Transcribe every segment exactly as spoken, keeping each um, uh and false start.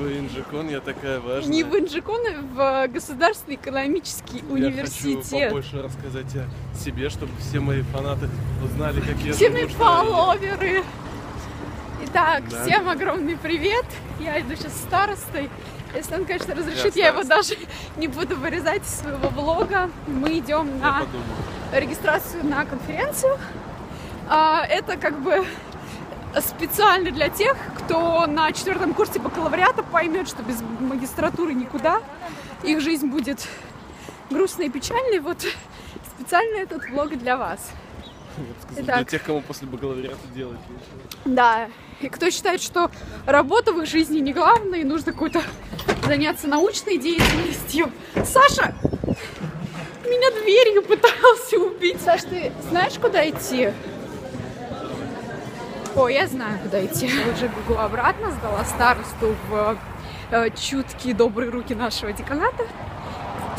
в Инджикон, я такая важная. Не в Инджикон, а в Государственный экономический университет. Я хочу побольше рассказать о себе, чтобы все мои фанаты узнали, какие... Все мои фолловеры! Итак, да. Всем огромный привет! Я иду сейчас старостой. Если он, конечно, разрешит, я, я его даже не буду вырезать из своего влога. Мы идем я на подумал. регистрацию на конференцию. Это как бы специально для тех, кто на четвертом курсе бакалавриата поймет, что без магистратуры никуда. Их жизнь будет грустной и печальной. Вот специально этот влог для вас. Сказал, Итак, для тех, кому после бакалавриата делать нечего. Да. И кто считает, что работа в их жизни не главная, и нужно какой-то заняться научной деятельностью. Саша! Меня дверью пытался убить. Саш, ты знаешь, куда идти? О, я знаю, куда идти. Я уже бегу обратно, сдала старосту в э, чуткие добрые руки нашего деканата.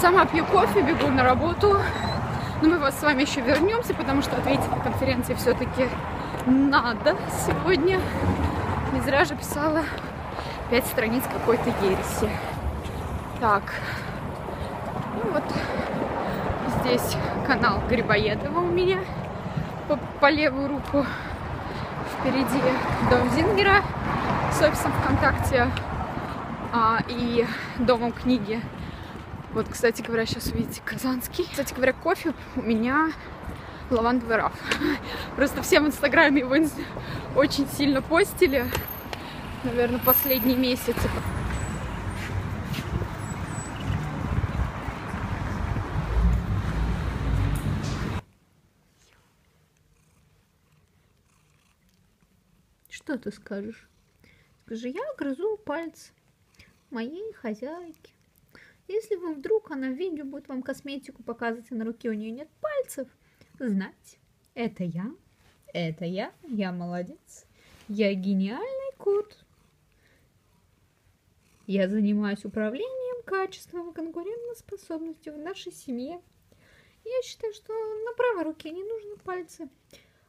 Сама пью кофе, бегу на работу. Но мы вас с вами еще вернемся, потому что ответить на конференции все-таки надо сегодня. Не зря же писала пять страниц какой-то ереси. Так, ну вот здесь канал Грибоедова у меня по, по левую руку. Впереди дом Зингера с офисом ВКонтакте а, и домом книги. Вот, кстати говоря, сейчас увидите Казанский. Кстати говоря, кофе у меня лавандовый раф. Просто все в Инстаграме его очень сильно постили. Наверное, последний месяц. Что ты скажешь? Скажи, я грызу палец моей хозяйки. Если вы вдруг она в видео будет вам косметику показывать, а на руке у нее нет пальцев, знать, это я, это я, я молодец, я гениальный кот. Я занимаюсь управлением качеством и конкурентоспособностью в нашей семье. Я считаю, что на правой руке не нужны пальцы.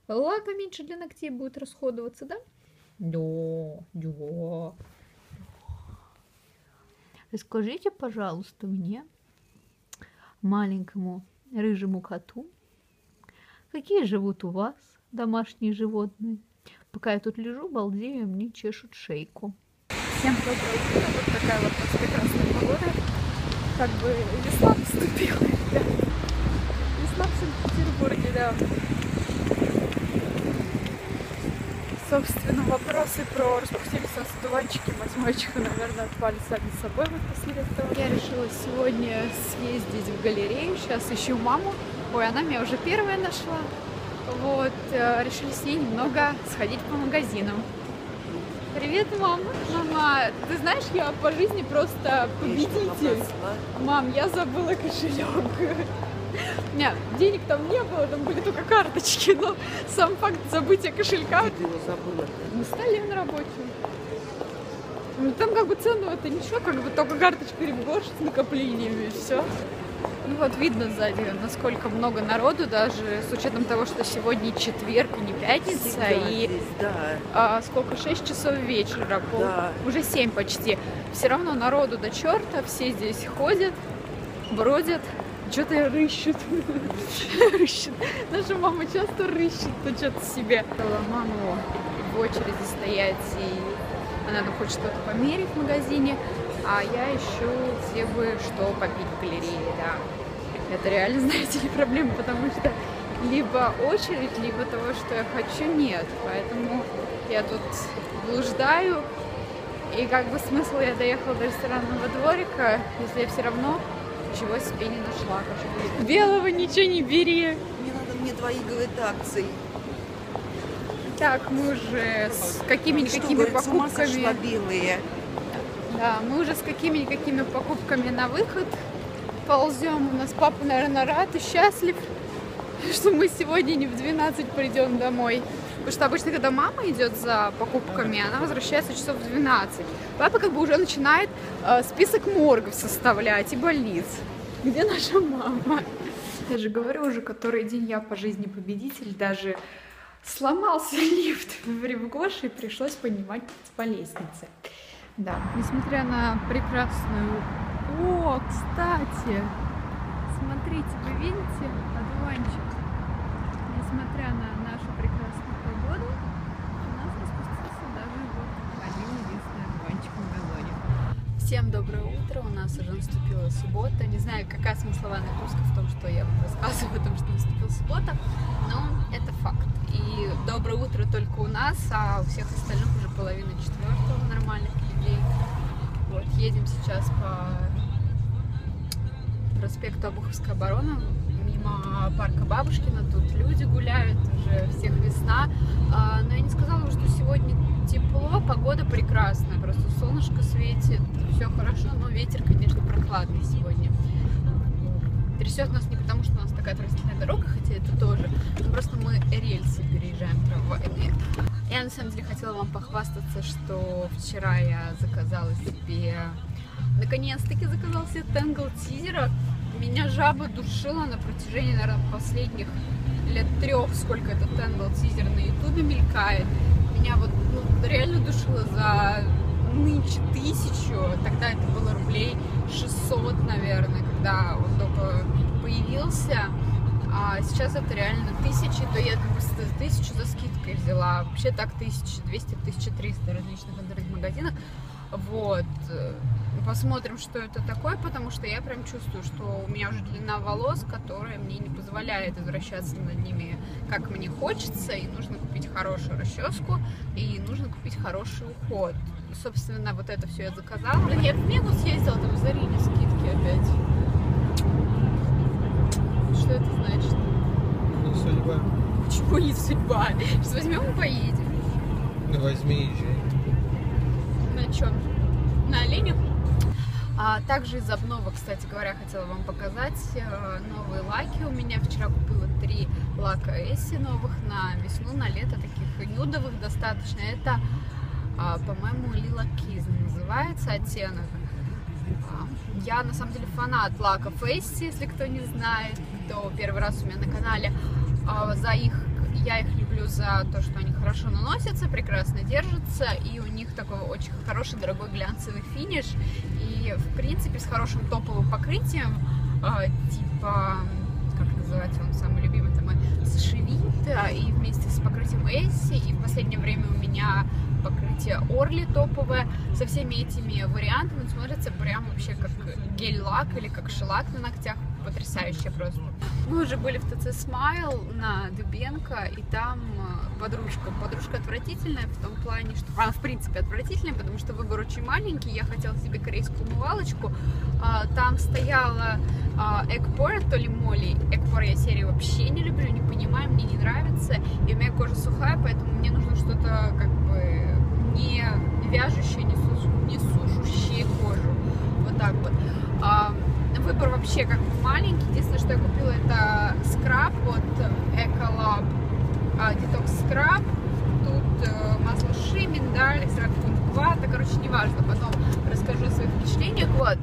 Лака меньше для ногтей будет расходоваться, да? Да, да. Расскажите, пожалуйста, мне, маленькому рыжему коту, какие живут у вас домашние животные? Пока я тут лежу, балдею, мне чешут шейку. Всем доброе утро. Вот такая вот прекрасная погода. Как бы весна наступила. Да. Весна в Санкт-Петербурге, да. Собственно, вопросы про распустились одуванчики, мать мальчика, наверное, отпали сами собой вот посредством. Я решила сегодня съездить в галерею, сейчас ищу маму. Ой, она меня уже первая нашла. Вот, решили с ней немного сходить по магазинам. Привет, мама. Мама, ты знаешь, я по жизни просто победитель. Мам, я забыла кошелек. У меня денег там не было, там были только карточки, но сам факт забытия кошелька. Ты его забыла? На столе на работе. Ну, там как бы цену это ничего, как бы только карточка Ревгош с накоплениями и все. Ну вот видно сзади, насколько много народу, даже с учетом того, что сегодня четверг и не пятница. Всегда и здесь, да. а, сколько, шесть часов вечера, пол, да. уже семь почти. Все равно народу до черта, все здесь ходят, бродят. Что-то рыщут. рыщут. Наша мама часто рыщет тут что-то себе. Маму в очереди стоять, и она там хочет что-то померить в магазине, а я ищу, где бы что попить в галерее, да. Это реально, знаете ли, проблема, потому что либо очередь, либо того, что я хочу, нет. Поэтому я тут блуждаю, и как бы смысл, я доехала до ресторанного дворика, если я все равно ничего себе не нашла. Кажется. Белого ничего не бери. Не надо мне твоих, говорит, акций. Так, мы уже с какими-никакими покупками... белые. Да, мы уже с какими-никакими покупками на выход ползем. У нас папа, наверное, рад и счастлив, что мы сегодня не в двенадцать придем домой. Потому что обычно, когда мама идет за покупками, она возвращается часов в двенадцать. Папа как бы уже начинает э, список моргов составлять и больниц. Где наша мама? Я же говорю, уже который день я по жизни победитель. Даже сломался лифт в Ревгоше и пришлось поднимать по лестнице. Да, несмотря на прекрасную... О, кстати! Смотрите, вы видите одуванчик? Несмотря на нашу прекрасную погоду, у нас распустился даже вот один единственный одуванчик на газоне. Всем доброе утро, у нас уже наступила суббота. Не знаю, какая смысловая нагрузка в том, что я вам рассказываю о том, что наступила суббота, но это факт. И доброе утро только у нас, а у всех остальных уже половина четвертого нормальных людей. Вот, едем сейчас по проспекту Обуховской Обороны, мимо парка Бабушкина, тут люди гуляют, уже всех весна. Но я не сказала, что сегодня тепло, погода прекрасная, просто солнышко светит, все хорошо, но ветер, конечно, прохладный сегодня. Трясет нас не потому, что у нас такая отвратительная дорога, хотя это тоже, но просто мы рельсы переезжаем трамвайные. Я на самом деле хотела вам похвастаться, что вчера я заказала себе, наконец-таки заказала себе Tangle Teezer. Меня жаба душила на протяжении, наверное, последних лет трех, сколько этот Tangle Teezer на ютубе мелькает. Меня вот ну, реально душило за нынче тысячу, тогда это было рублей шестьсот, наверное, когда он только появился, а сейчас это реально тысячи, то я как бы тысячу за скидкой взяла, вообще так тысяча двести - тысяча триста различных интернет-магазинах, вот, посмотрим, что это такое, потому что я прям чувствую, что у меня уже длина волос, которая мне не позволяет возвращаться над ними, как мне хочется, и нужно купить хорошую расческу, и нужно купить хороший уход. Собственно, вот это все я заказала. Блин, я в Мегу съездила, там в Зарине скидки опять. Что это значит? Не судьба. Почему не судьба? Сейчас возьмем и поедем. Ну возьми и езжай. На чем? На оленях? А также из обновок, кстати говоря, хотела вам показать новые лаки. У меня вчера купила три лака Эсси новых на весну, на лето, таких нюдовых достаточно. Это, по-моему, лилакиз называется оттенок. Я на самом деле фанат лаков Эсси, если кто не знает, то первый раз у меня на канале. За их, я их люблю за то, что они хорошо наносятся, прекрасно держатся, и у них такой очень хороший, дорогой глянцевый финиш. И, в принципе, с хорошим топовым покрытием, типа, как называется он самый любимый, это мой Сешевита, и вместе с покрытием Эсси, и в последнее время у меня покрытие Орли топовое, со всеми этими вариантами смотрится прям вообще как гель-лак или как шелак на ногтях, потрясающе просто. Мы уже были в ТЦ Смайл на Дубенко, и там подружка. Подружка отвратительная в том плане, что она в принципе отвратительная, потому что выбор очень маленький. Я хотела себе корейскую умывалочку. Там стояла Экпор, то ли моли. Экпор я серии вообще не люблю, не понимаю, мне не нравится. И у меня кожа сухая, поэтому мне нужно что-то как бы не вяжущее, не, су не сушущее кожу. Вот так вот. Выбор вообще как бы маленький. Единственное, что я купила, это скраб от Эколаб, детокс скраб. Тут масло ши, миндаль, экстракт кунжута, короче, неважно. Потом расскажу о своих впечатлениях. Вот.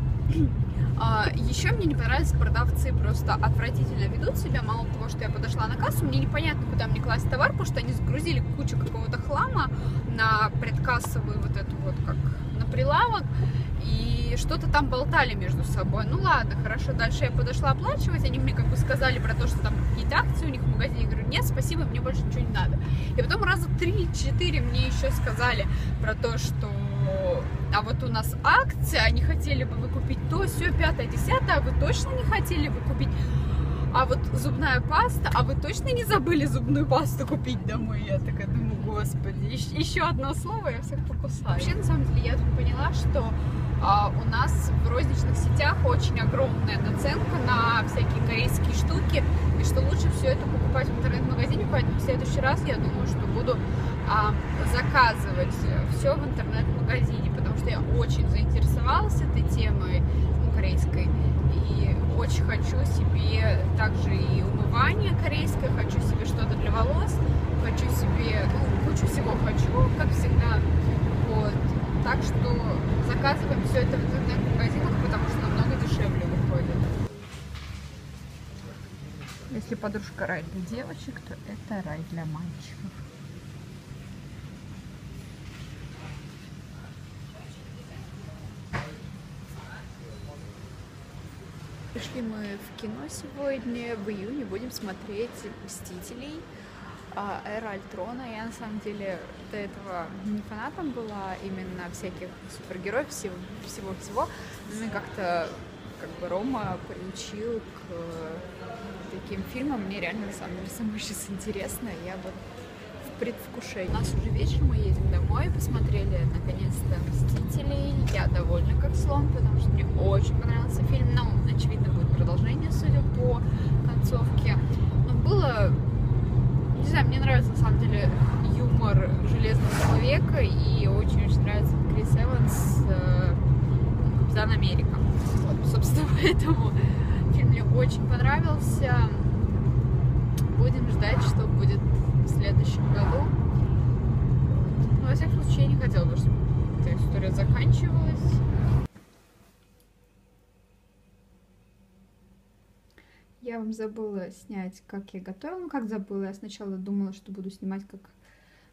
Еще мне не понравились продавцы, просто отвратительно ведут себя. Мало того, что я подошла на кассу, мне непонятно, куда мне класть товар, потому что они загрузили кучу какого-то хлама на предкассовый вот эту вот как на прилавок. И что-то там болтали между собой. Ну ладно, хорошо, дальше я подошла оплачивать, они мне как бы сказали про то, что там какие-то акции у них в магазине. Я говорю, нет, спасибо, мне больше ничего не надо. И потом раза три-четыре мне еще сказали про то, что а вот у нас акция, они хотели бы вы купить то, все, пятое, десятое, а вы точно не хотели бы купить, а вот зубная паста, а вы точно не забыли зубную пасту купить домой? Я такая думаю, господи, еще, еще одно слово, я всех покусаю. Вообще, на самом деле, я тут поняла, что а, у нас в розничных сетях очень огромная наценка на всякие корейские штуки, и что лучше все это покупать в интернет-магазине, поэтому в следующий раз я думаю, что буду а, заказывать все в интернет-магазине, потому что я очень заинтересовалась этой темой, ну, корейской, и очень хочу себе также и умывание корейское, хочу себе что-то для волос, хочу себе, ну, кучу всего хочу, как всегда, вот, так что заказываем все это в интернет-магазинах, потому что намного дешевле выходит. Если подружка рай для девочек, то это рай для мальчиков. Пришли мы в кино сегодня, в июне будем смотреть «Мстителей», «Эра Альтрона». Я на самом деле до этого не фанатом была именно всяких супергероев, всего-всего, но как-то как бы Рома приучил к таким фильмам, мне реально на самом деле самой сейчас интересно, я вот в предвкушении. У нас уже вечер, мы едем домой, посмотрели наконец-то «Мстителей», я довольна как слон, потому что мне очень понравился фильм, но очевидно будет продолжение, судя по концовке, но было, не знаю, мне нравится на самом деле юмор «Железного человека» и очень-очень нравится Крис Эванс, «Капитан Америка». Вот, собственно, поэтому фильм мне очень понравился. Будем ждать, что будет в следующем году. Вот. Но, во всяком случае, я не хотела бы, чтобы эта история заканчивалась. Я вам забыла снять, как я готовила. Ну, как забыла, я сначала думала, что буду снимать, как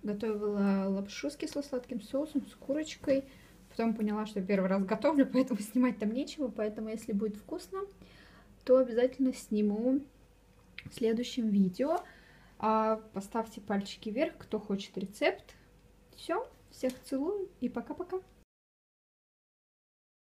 готовила лапшу с кисло-сладким соусом, с курочкой. Потом поняла, что первый раз готовлю, поэтому снимать там нечего. Поэтому, если будет вкусно, то обязательно сниму в следующем видео. А поставьте пальчики вверх, кто хочет рецепт. Все, всех целую и пока-пока.